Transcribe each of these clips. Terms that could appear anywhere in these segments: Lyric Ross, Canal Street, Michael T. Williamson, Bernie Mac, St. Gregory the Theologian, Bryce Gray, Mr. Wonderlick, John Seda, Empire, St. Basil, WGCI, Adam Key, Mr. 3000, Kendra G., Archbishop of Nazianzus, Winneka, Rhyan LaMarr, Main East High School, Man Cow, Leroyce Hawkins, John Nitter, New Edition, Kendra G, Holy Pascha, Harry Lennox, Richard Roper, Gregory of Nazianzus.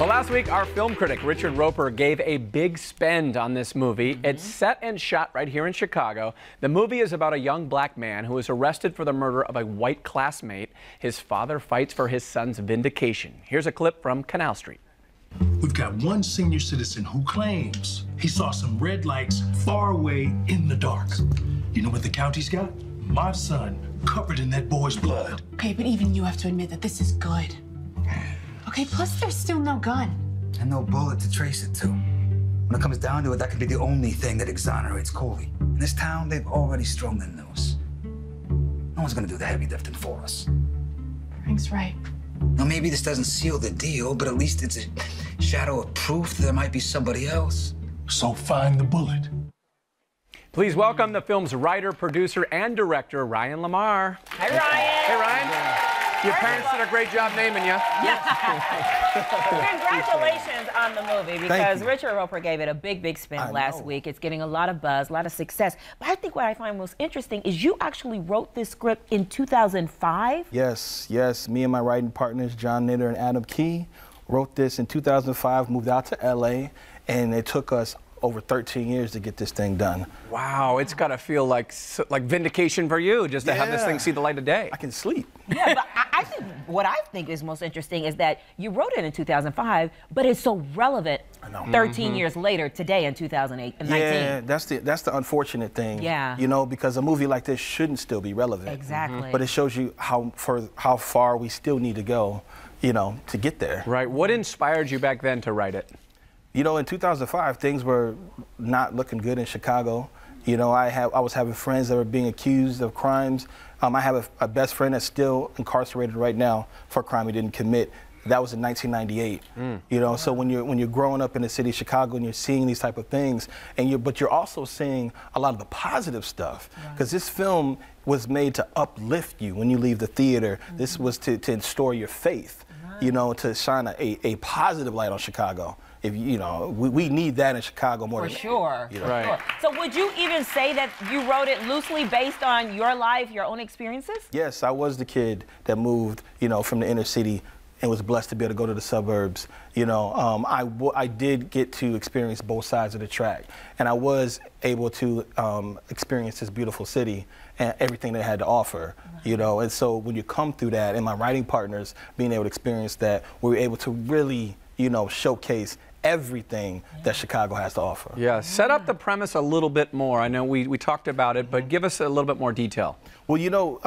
Well, last week, our film critic, Richard Roper, gave a big spend on this movie. It's set and shot right here in Chicago. The movie is about a young black man who is arrested for the murder of a white classmate. His father fights for his son's vindication. Here's a clip from Canal Street. We've got one senior citizen who claims he saw some red lights far away in the dark. You know what the county's got? My son covered in that boy's blood. Okay, but even you have to admit that this is good. Okay, plus there's still no gun. And no bullet to trace it to. When it comes down to it, that could be the only thing that exonerates Coley. In this town, they've already strung the noose. No one's gonna do the heavy lifting for us. Frank's right. Now, maybe this doesn't seal the deal, but at least it's a shadow of proof that there might be somebody else. So find the bullet. Please welcome the film's writer, producer, and director, Rhyan LaMarr. Hi, Ryan. Hey, Ryan. Yeah. Your parents did a great job naming you. Congratulations on the movie, because Richard Roper gave it a big, big spin last week. It's getting a lot of buzz, a lot of success. But I think what I find most interesting is you actually wrote this script in 2005? Yes, yes. Me and my writing partners, John Nitter and Adam Key, wrote this in 2005, moved out to LA, and it took us over 13 years to get this thing done. Wow, it's gotta feel like vindication for you just to have this thing see the light of day. I can sleep. Yeah, but I think what I think is most interesting is that you wrote it in 2005, but it's so relevant 13 years later today in 2019. Yeah, that's the unfortunate thing. Yeah. You know, because a movie like this shouldn't still be relevant. Exactly. But it shows you how far we still need to go, you know, to get there. Right, what inspired you back then to write it? You know, in 2005, things were not looking good in Chicago. You know, I was having friends that were being accused of crimes. I have a best friend that's still incarcerated right now for a crime he didn't commit. That was in 1998. You know, so when you're growing up in the city of Chicago and you're seeing these type of things, and but you're also seeing a lot of the positive stuff, because this film was made to uplift you when you leave the theater. This was to instill your faith. You know, to shine a positive light on Chicago. If you know, we need that in Chicago more than ever, you know? Right. So would you even say that you wrote it loosely based on your life, your own experiences? Yes, I was the kid that moved, you know, from the inner city and was blessed to be able to go to the suburbs. You know, I did get to experience both sides of the track, and I was able to experience this beautiful city and everything that it had to offer, you know. And so when you come through that, and my writing partners being able to experience that, we were able to really, you know, showcase everything that Chicago has to offer. Yeah, set up the premise a little bit more. I know we talked about it, but give us a little bit more detail. Well, you know,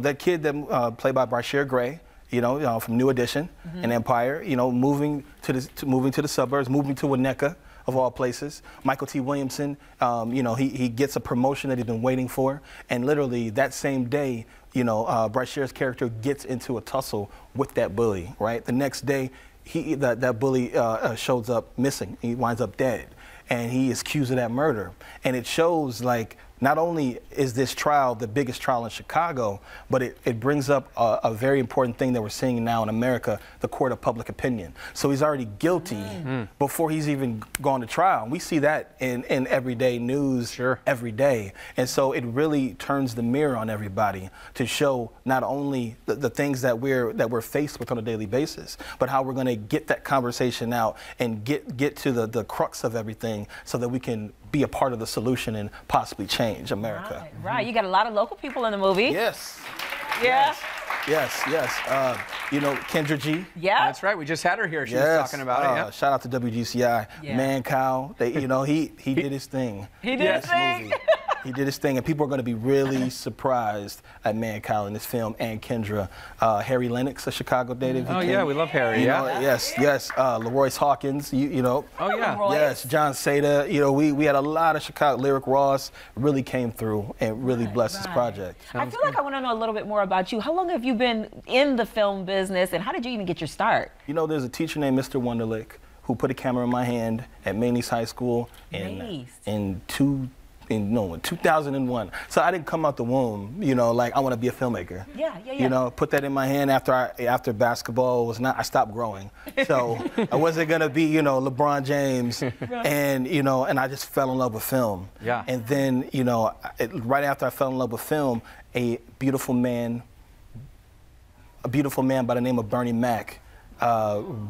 that kid that played by Bryce Gray, you know, from New Edition and Empire, you know, moving to the suburbs, moving to Winneka, of all places. Michael T. Williamson, you know, he gets a promotion that he's been waiting for, and literally that same day, you know, Bryce Gay's character gets into a tussle with that bully, right? The next day, that bully shows up missing. He winds up dead, and he is accused of that murder. And it shows, like, not only is this trial the biggest trial in Chicago, but it brings up a very important thing that we're seeing now in America, the court of public opinion. So he's already guilty before he's even gone to trial. We see that in everyday news every day. And so it really turns the mirror on everybody to show not only the things that we're faced with on a daily basis, but how we're gonna get that conversation out and get to the crux of everything so that we can be a part of the solution and possibly change America. Right, right. You got a lot of local people in the movie. Yes. Yeah. Yes, yes. You know, Kendra G. Yeah. That's right. We just had her here. She was talking about it. Yeah. Shout out to WGCI. Yeah. Man Cow. You know, he did his thing. He did his thing. Movie. He did his thing, and people are going to be really surprised at Man Cow in this film, and Kendra. Harry Lennox, a Chicago native. Oh, yeah, we love Harry, know, yes, yes. Leroyce Hawkins, you know. Oh, yeah. Yes, John Seda. You know, we had a lot of Chicago. Lyric Ross really came through and really blessed this project. I feel like I want to know a little bit more about you. How long have you been in the film business, and how did you even get your start? You know, there's a teacher named Mr. Wonderlick who put a camera in my hand at Main East High School in 2001. So I didn't come out the womb, you know, like I want to be a filmmaker. You know, put that in my hand after basketball was not. I stopped growing, so I wasn't gonna be, you know, LeBron James, and you know, and I just fell in love with film. Yeah. And then, you know, right after I fell in love with film, a beautiful man by the name of Bernie Mac,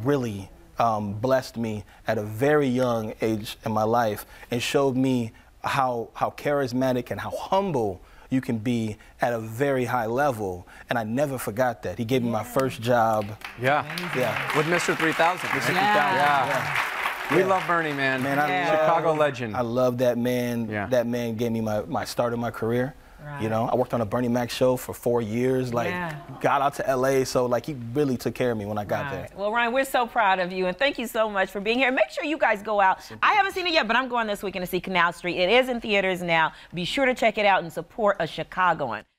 really blessed me at a very young age in my life and showed me how charismatic and how humble you can be at a very high level, and I never forgot that. He gave me my first job. Yeah, yeah. With Mr. 3000. Mr. 3000. Yeah. Yeah. We love Bernie, man. Chicago legend. I love that man. Yeah. That man gave me my start of my career. Right. You know, I worked on a Bernie Mac show for 4 years, like, got out to LA, so like he really took care of me when I got there. Well, Ryan, we're so proud of you, and thank you so much for being here. Make sure you guys go out. I haven't seen it yet, but I'm going this weekend to see Canal Street. It is in theaters now. Be sure to check it out and support a Chicagoan.